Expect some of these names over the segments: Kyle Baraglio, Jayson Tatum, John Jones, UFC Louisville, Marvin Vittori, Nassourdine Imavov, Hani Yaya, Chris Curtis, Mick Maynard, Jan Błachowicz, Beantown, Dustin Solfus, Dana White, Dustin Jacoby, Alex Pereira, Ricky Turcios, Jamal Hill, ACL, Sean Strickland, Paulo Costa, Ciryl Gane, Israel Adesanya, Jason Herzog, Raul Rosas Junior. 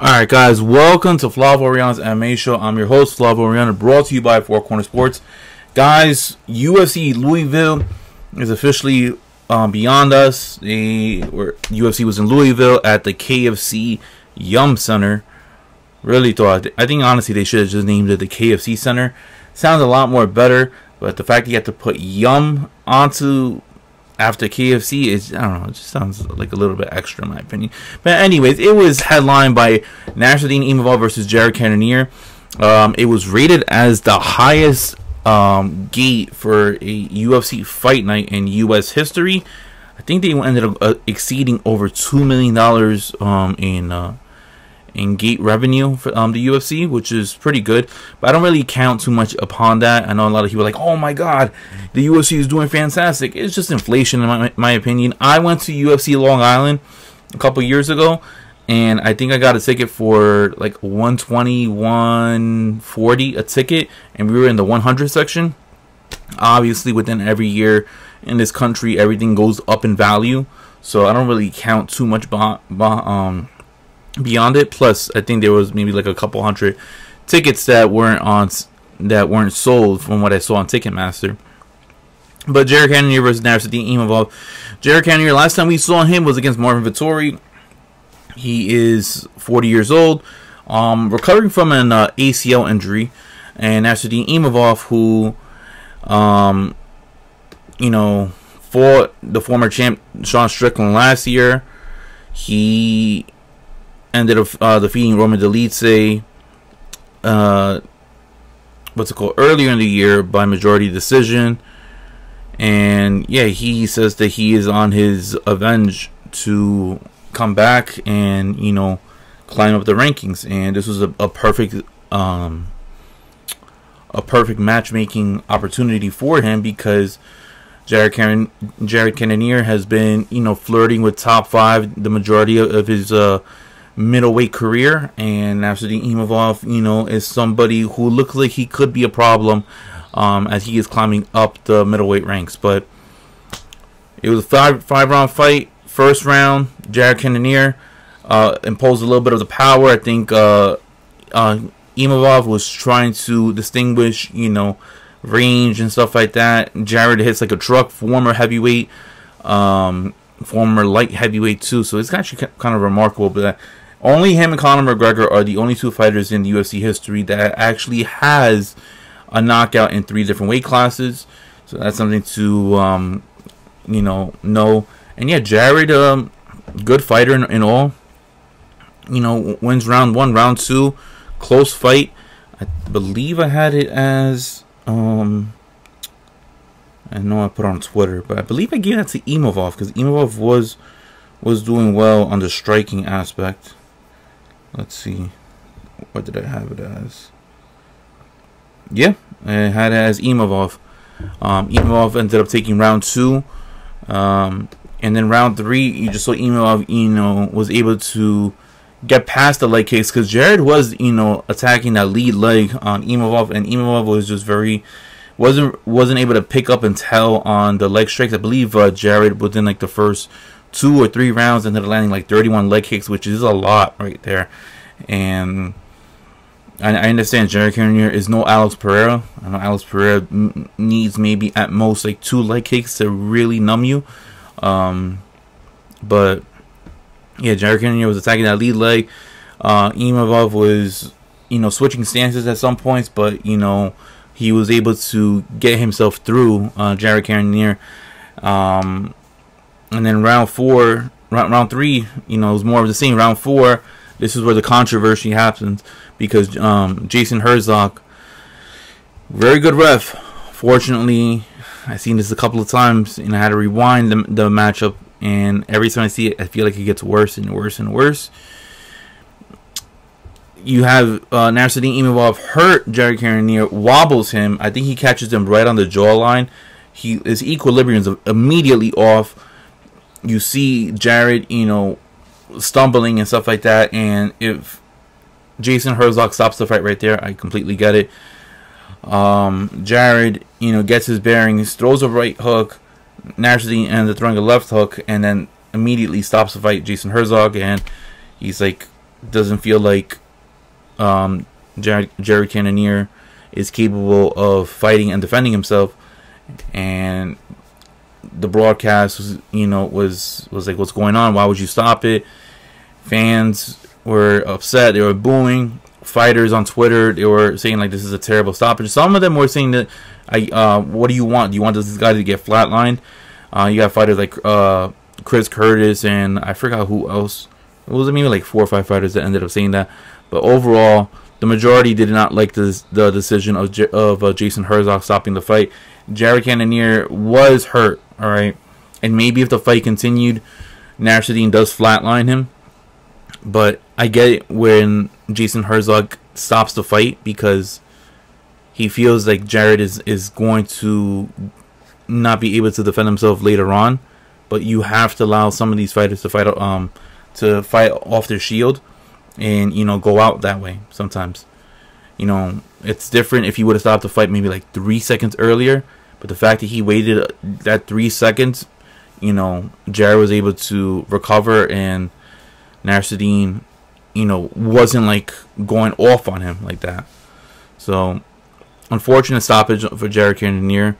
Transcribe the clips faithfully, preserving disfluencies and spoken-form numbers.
Alright guys, welcome to Flav Oriana's M M A Show. I'm your host, Flav Oriana, brought to you by four corner sports. Guys, U F C Louisville is officially um, beyond us. They were, U F C was in Louisville at the K F C Yum Center. Really thought, I think honestly they should have just named it the K F C Center. Sounds a lot more better, but the fact you have to put Yum onto after K F C is, I don't know, it just sounds like a little bit extra in my opinion. But anyways, it was headlined by Nassourdine Imavov versus Jared Cannonier. Um, it was rated as the highest um, gate for a U F C fight night in U S history. I think they ended up uh, exceeding over two million dollars um, in uh, in gate revenue for um, the U F C, which is pretty good. But I don't really count too much upon that. I know a lot of people are like, oh my god, the U F C is doing fantastic. It's just inflation in my, my opinion. I went to U F C Long Island a couple years ago, and I think I got a ticket for like one twenty, one forty a ticket, and we were in the one hundred section. Obviously, within every year in this country, everything goes up in value. So I don't really count too much by, by, um, beyond it. Plus, I think there was maybe like a couple hundred tickets that weren't on that weren't sold from what I saw on Ticketmaster. But Jared Cannonier versus Nassourdine Imavov. Jared Cannonier, last time we saw him was against Marvin Vittori. He is forty years old, um, recovering from an uh, A C L injury, and Nassourdine Imavov, who, um, you know, fought the former champ Sean Strickland last year. He ended up uh, defeating Roman Dolidze, uh, what's it called, earlier in the year by majority decision. And yeah, he says that he is on his revenge to come back and, you know, climb up the rankings. And this was a, a perfect, um, a perfect matchmaking opportunity for him, because Jared Cannon, Jared Cannonier has been, you know, flirting with top five the majority of, of his uh. middleweight career, and Nassourdine Imavov, you know, is somebody who looks like he could be a problem um, as he is climbing up the middleweight ranks. But it was a five five round fight. First round, Jared Cannonier uh, imposed a little bit of the power. I think uh, uh, Imavov was trying to distinguish, you know, range and stuff like that. Jared hits like a truck, former heavyweight, um, former light heavyweight too. So it's actually kind of remarkable, but that only him and Conor McGregor are the only two fighters in the U F C history that actually has a knockout in three different weight classes. So that's something to, um, you know, know. And yeah, Jared, um, good fighter in, in all. You know, wins round one, round two, close fight. I believe I had it as, um, I know I put on Twitter, but I believe I gave that to Imavov, because Imavov was was doing well on the striking aspect. Let's see, what did I have it as? Yeah, I had it as Imavov. Um, Imavov ended up taking round two, um, and then round three, you just saw Imavov, you know, was able to get past the leg kicks, because Jared was, you know, attacking that lead leg on Imavov, and Imavov was just very wasn't wasn't able to pick up and tell on the leg strikes. I believe uh, Jared within like the first two or three rounds ended up landing like thirty-one leg kicks, which is a lot right there. And I, I understand Jared Cannonier is no Alex Pereira. I know Alex Pereira m needs maybe at most like two leg kicks to really numb you. Um, but yeah, Jared Cannonier was attacking that lead leg. Uh, Imavov was, you know, switching stances at some points, but you know, he was able to get himself through uh, Jared Cannonier. Um, and then round four, round, round three, you know, it was more of the same. Round four, this is where the controversy happens, because um, Jason Herzog, very good ref. Fortunately, I've seen this a couple of times, and I had to rewind the, the matchup. And every time I see it, I feel like it gets worse and worse and worse. You have uh, Nassourdine Imavov hurt Jared Cannonier, wobbles him. I think he catches him right on the jawline. He his equilibrium is immediately off. You see Jared, you know, stumbling and stuff like that. And if Jason Herzog stops the fight right there, I completely get it. Um, Jared, you know, gets his bearings, throws a right hook. Nassourdine ends up throwing a left hook, and then immediately stops the fight. Jason Herzog, and he's like, doesn't feel like um, Jared, Jared Cannonier is capable of fighting and defending himself, and the broadcast was, you know, was was like, what's going on? Why would you stop it? Fans were upset. They were booing. Fighters on Twitter, they were saying like, this is a terrible stoppage. Some of them were saying that, I uh, what do you want? Do you want this guy to get flatlined? Uh, you got fighters like uh, Chris Curtis, and I forgot who else. It was maybe like four or five fighters that ended up saying that. But overall, the majority did not like this, the decision of J of uh, Jason Herzog stopping the fight. Jared Cannonier was hurt, all right? And maybe if the fight continued, Nassourdine does flatline him. But I get it when Jason Herzog stops the fight, because he feels like Jared is, is going to not be able to defend himself later on. But you have to allow some of these fighters to fight um to fight off their shield, and you know, go out that way sometimes. You know, it's different if he would have stopped the fight maybe like three seconds earlier. But the fact that he waited that three seconds, you know, Jared was able to recover, and Nassourdine, you know, wasn't like going off on him like that. So, unfortunate stoppage for Jared Cannonier.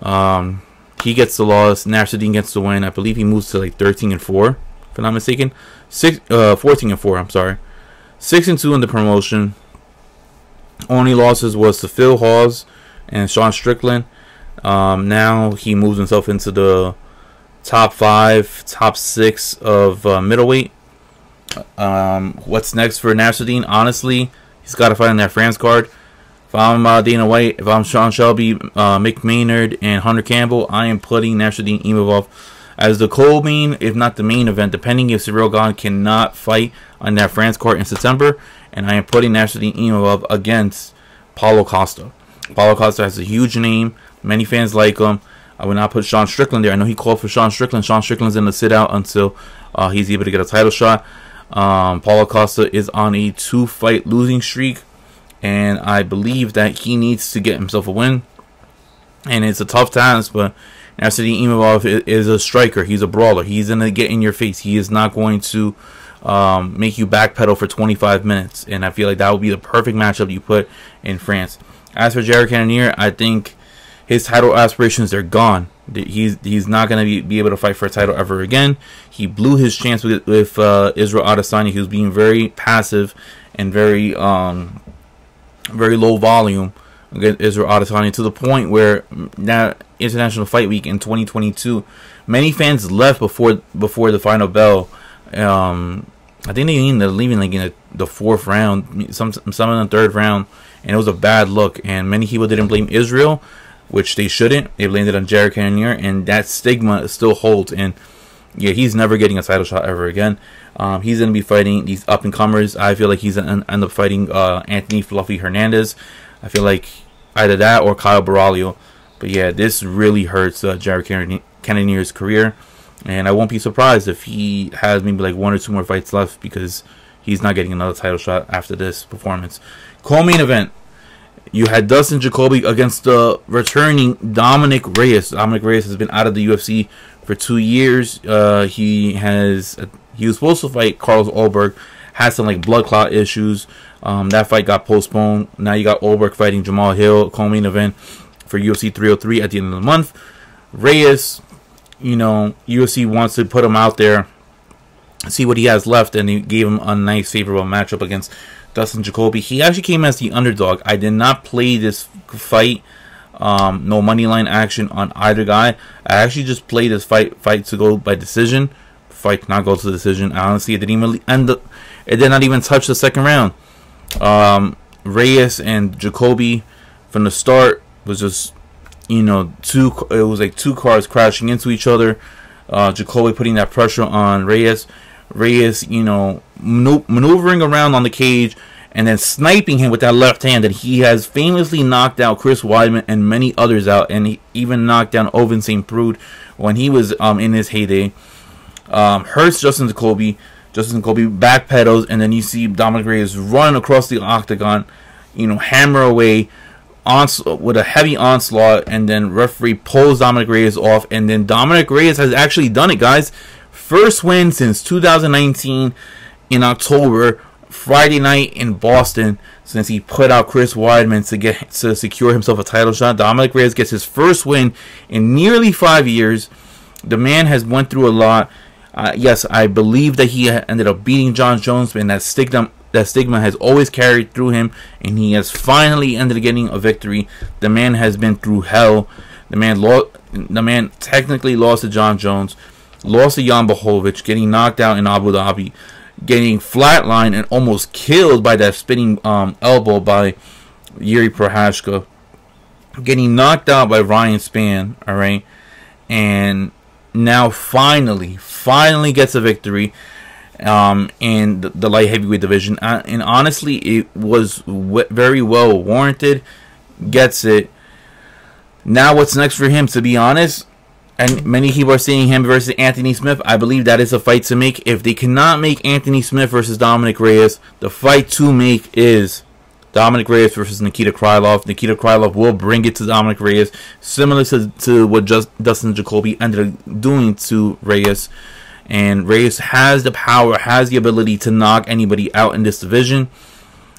Um, he gets the loss. Nassourdine gets the win. I believe he moves to like thirteen and four, if I'm not mistaken. Six, uh, fourteen and four. I'm sorry. Six and two in the promotion. Only losses was to Phil Hawes and Sean Strickland. Um, now he moves himself into the top five, top six of uh, middleweight. Um, what's next for Nassourdine? Honestly, he's got to fight on that France card. If I'm uh, Dana White, if I'm Sean Shelby, uh, Mick Maynard, and Hunter Campbell, I am putting Nassourdine Imavov as the co-main, if not the main event, depending if Ciryl Gane cannot fight on that France card in September. And I am putting Nassourdine Imavov against Paulo Costa. Paulo Costa has a huge name. Many fans like him. I would not put Sean Strickland there. I know he called for Sean Strickland. Sean Strickland's in the sit-out until uh, he's able to get a title shot. Um, Paulo Costa is on a two-fight losing streak, and I believe that he needs to get himself a win. And it's a tough task, but Nassourdine Imavov is a striker. He's a brawler. He's gonna get in your face. He is not going to um, make you backpedal for twenty-five minutes. And I feel like that would be the perfect matchup you put in France. As for Jared Cannonier, I think his title aspirations are gone. He's he's not going to be, be able to fight for a title ever again. He blew his chance with, with uh, Israel Adesanya. He was being very passive and very um, very low volume against Israel Adesanya, to the point where that International Fight Week in twenty twenty-two, many fans left before before the final bell. Um, I think they ended up leaving like in the, the fourth round, some some in the third round, and it was a bad look. And many people didn't blame Israel, which they shouldn't. They landed on Jared Cannonier, and that stigma still holds. And yeah, he's never getting a title shot ever again. Um, he's going to be fighting these up-and-comers. I feel like he's going to end up fighting uh, Anthony Fluffy Hernandez. I feel like either that or Kyle Baraglio. But yeah, this really hurts uh, Jared Cannonier's career. And I won't be surprised if he has maybe like one or two more fights left, because he's not getting another title shot after this performance. Co-main event. You had Dustin Jacoby against the returning Dominick Reyes. Dominick Reyes has been out of the U F C for two years. Uh, he has he was supposed to fight Carlos Ulberg, had some like blood clot issues. Um, that fight got postponed. Now you got Ulberg fighting Jamal Hill, co-main event for U F C three oh three at the end of the month. Reyes, you know, U F C wants to put him out there, see what he has left, and they gave him a nice favorable matchup against Dustin Jacoby. He actually came as the underdog. I did not play this fight. Um, no money line action on either guy. I actually just played this fight fight to go by decision. Fight not go to decision. Honestly, it didn't even end up. It did not even touch the second round. Um, Reyes and Jacoby from the start was just, you know, two. It was like two cars crashing into each other. Uh, Jacoby putting that pressure on Reyes. Reyes, you know, maneuvering around on the cage and then sniping him with that left hand that he has famously knocked out Chris Weidman and many others out, and he even knocked down Ovin Saint Brood when he was um, in his heyday. Um, hurts Justin Jacoby. Justin Jacoby backpedals, and then you see Dominick Reyes run across the octagon, you know, hammer away with a heavy onslaught, and then referee pulls Dominick Reyes off, and then Dominick Reyes has actually done it, guys. First win since two thousand nineteen in October Friday night in Boston, since he put out Chris Weidman to get to secure himself a title shot. Dominick Reyes gets his first win in nearly five years. The man has went through a lot. Uh, yes, I believe that he ended up beating John Jones, and that stigma, that stigma has always carried through him, and he has finally ended up getting a victory. The man has been through hell. The man, lo the man technically lost to John Jones, lost to Jan Błachowicz, getting knocked out in Abu Dhabi, getting flatlined and almost killed by that spinning um, elbow by Jiří Procházka, getting knocked out by Ryan Spann, all right, and now finally, finally gets a victory um, in the, the light heavyweight division. Uh, and honestly, it was w very well warranted. Gets it. Now what's next for him, to be honest? And many people are seeing him versus Anthony Smith. I believe that is a fight to make. If they cannot make Anthony Smith versus Dominick Reyes, the fight to make is Dominick Reyes versus Nikita Krylov. Nikita Krylov will bring it to Dominick Reyes, similar to, to what just Dustin Jacoby ended up doing to Reyes. And Reyes has the power, has the ability to knock anybody out in this division.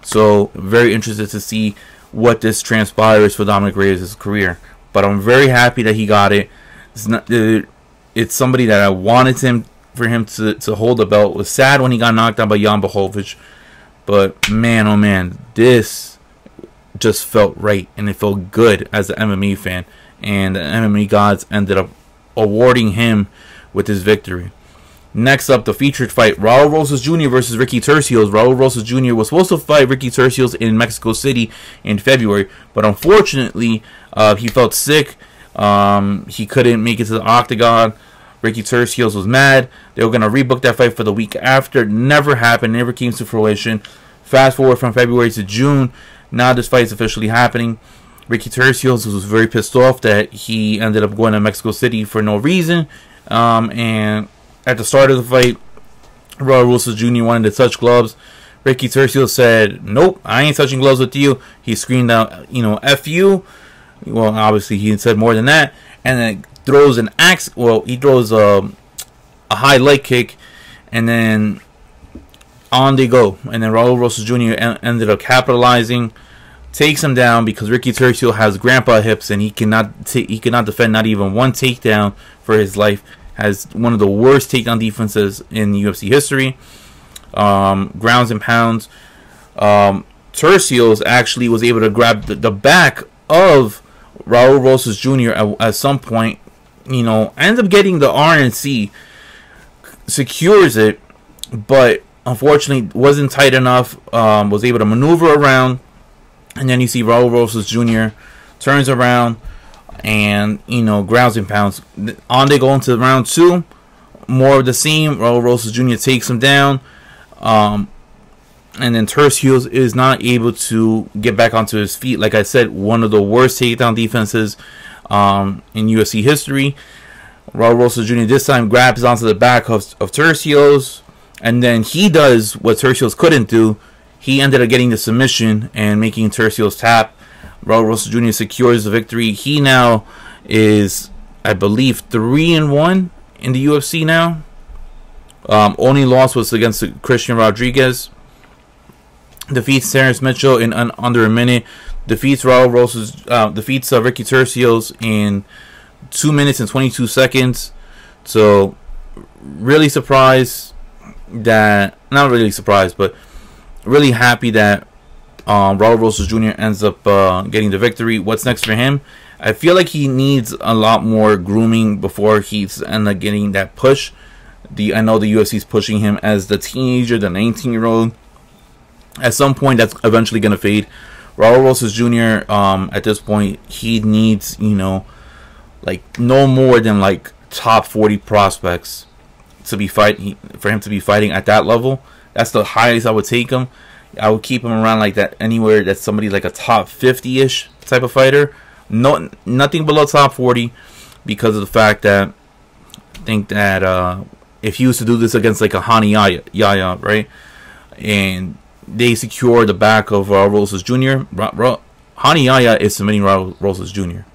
So, very interested to see what this transpires for Dominick Reyes' career. But I'm very happy that he got it. It's, not, it's somebody that I wanted him for him to, to hold the belt. It was sad when he got knocked out by Jan Błachowicz. But man, oh man, this just felt right, and it felt good as an M M A fan. And the M M A gods ended up awarding him with his victory. Next up, the featured fight, Raul Rosas Junior versus Ricky Turcios. Raul Rosas Junior was supposed to fight Ricky Turcios in Mexico City in February, but unfortunately, uh, he felt sick. Um, he couldn't make it to the octagon. Ricky Turcios was mad. They were going to rebook that fight for the week after. Never happened. Never came to fruition. Fast forward from February to June. Now this fight is officially happening. Ricky Turcios was very pissed off that he ended up going to Mexico City for no reason. Um, and at the start of the fight, Raul Rosas Junior wanted to touch gloves. Ricky Turcios said, "Nope, I ain't touching gloves with you." He screamed out, you know, "F you." Well, obviously, he said more than that. And then throws an axe, well, he throws a, a high leg kick, and then on they go. And then Raul Rosas Junior en ended up capitalizing, takes him down, because Ricky Turcios has grandpa hips, and he cannot he cannot defend not even one takedown for his life. Has one of the worst takedown defenses in U F C history. Um, grounds and pounds. Um, Turcios actually was able to grab the, the back of Raul Rosas Junior at, at some point. You know, ends up getting the R N C, secures it, but unfortunately wasn't tight enough, um, was able to maneuver around, and then you see Raul Rosas Junior turns around and, you know, grounds and pounds. On they go into round two, more of the same. Raul Rosas Junior takes him down, um, and then Turcios is not able to get back onto his feet. Like I said, one of the worst takedown defenses Um, in U F C history. Raul Rosas Junior this time grabs onto the back of, of Turcios, and then he does what Turcios couldn't do. He ended up getting the submission and making Turcios tap. Raul Rosas Junior secures the victory. He now is, I believe, three and one in the U F C now. Um, only loss was against Christian Rodriguez. Defeats Terrence Mitchell in un under a minute. Defeats Raul Rosas, uh, defeats uh, Ricky Turcios in two minutes and twenty-two seconds. So, really surprised that, not really surprised, but really happy that um, Raul Rosas Junior ends up uh, getting the victory. What's next for him? I feel like he needs a lot more grooming before he's end up getting that push. The I know the U F C is pushing him as the teenager, the nineteen-year-old. At some point, that's eventually going to fade. Raul Rosas Junior, um, at this point, he needs, you know, like no more than like top forty prospects to be fighting, for him to be fighting at that level. That's the highest I would take him. I would keep him around like that, anywhere that's somebody like a top fifty-ish type of fighter. No, nothing below top forty, because of the fact that I think that uh, if he used to do this against like a Hani Yaya, Yaya, right, and they secure the back of Raul Rosas Junior Hani Yaya is submitting Raul Rosas Junior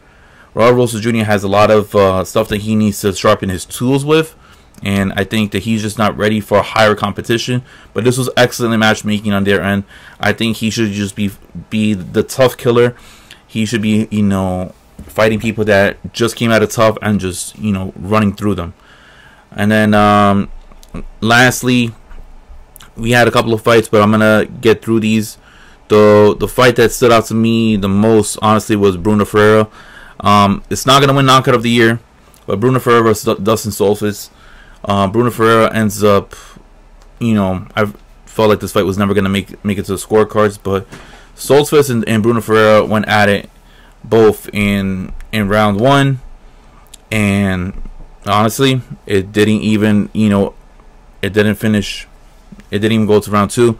Raul Rosas Junior has a lot of uh, stuff that he needs to sharpen his tools with. And I think that he's just not ready for higher competition. But this was excellent matchmaking on their end. I think he should just be be the tough killer. He should be, you know, fighting people that just came out of tough and just, you know, running through them. And then um, lastly, we had a couple of fights, but I'm gonna get through these. The the fight that stood out to me the most, honestly, was Brunno Ferreira. Um, it's not gonna win Knockout of the Year, but Brunno Ferreira versus Dustin Solfus. Uh, Brunno Ferreira ends up, you know, I felt like this fight was never going to make make it to the scorecards, but Solsfest and, and Brunno Ferreira went at it both in in round one, and honestly, it didn't even, you know, it didn't finish, it didn't even go to round two.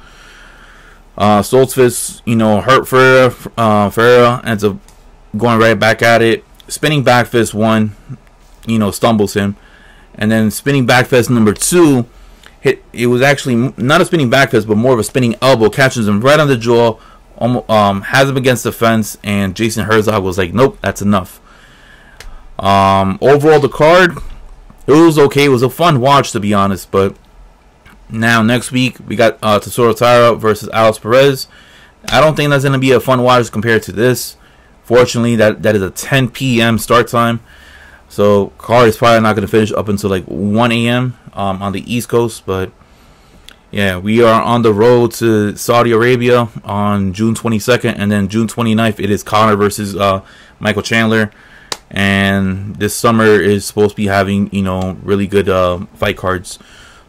Uh, Solsfest, you know, hurt Ferreira. Uh, Ferreira ends up going right back at it, spinning back fist one, you know, stumbles him. And then spinning back fist number two, hit, it was actually not a spinning back fist, but more of a spinning elbow, catches him right on the jaw, almost, um, has him against the fence, and Jason Herzog was like, nope, that's enough. Um, overall, the card, it was okay. It was a fun watch, to be honest. But now, next week, we got uh, Tatsuro Taira versus Alex Pereira. I don't think that's going to be a fun watch compared to this. Fortunately, that, that is a ten P M start time. So, card is probably not going to finish up until like one A M Um, on the East Coast. But, yeah, we are on the road to Saudi Arabia on June twenty-second. And then June twenty-ninth, it is Conor versus uh, Michael Chandler. And this summer is supposed to be having, you know, really good uh, fight cards.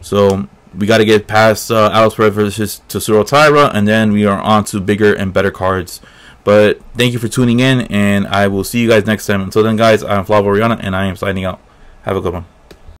So, we got to get past uh, Alex Pereira versus Tatsuro Taira. And then we are on to bigger and better cards. But thank you for tuning in, and I will see you guys next time. Until then, guys, I'm Flav Oriana, and I am signing out. Have a good one.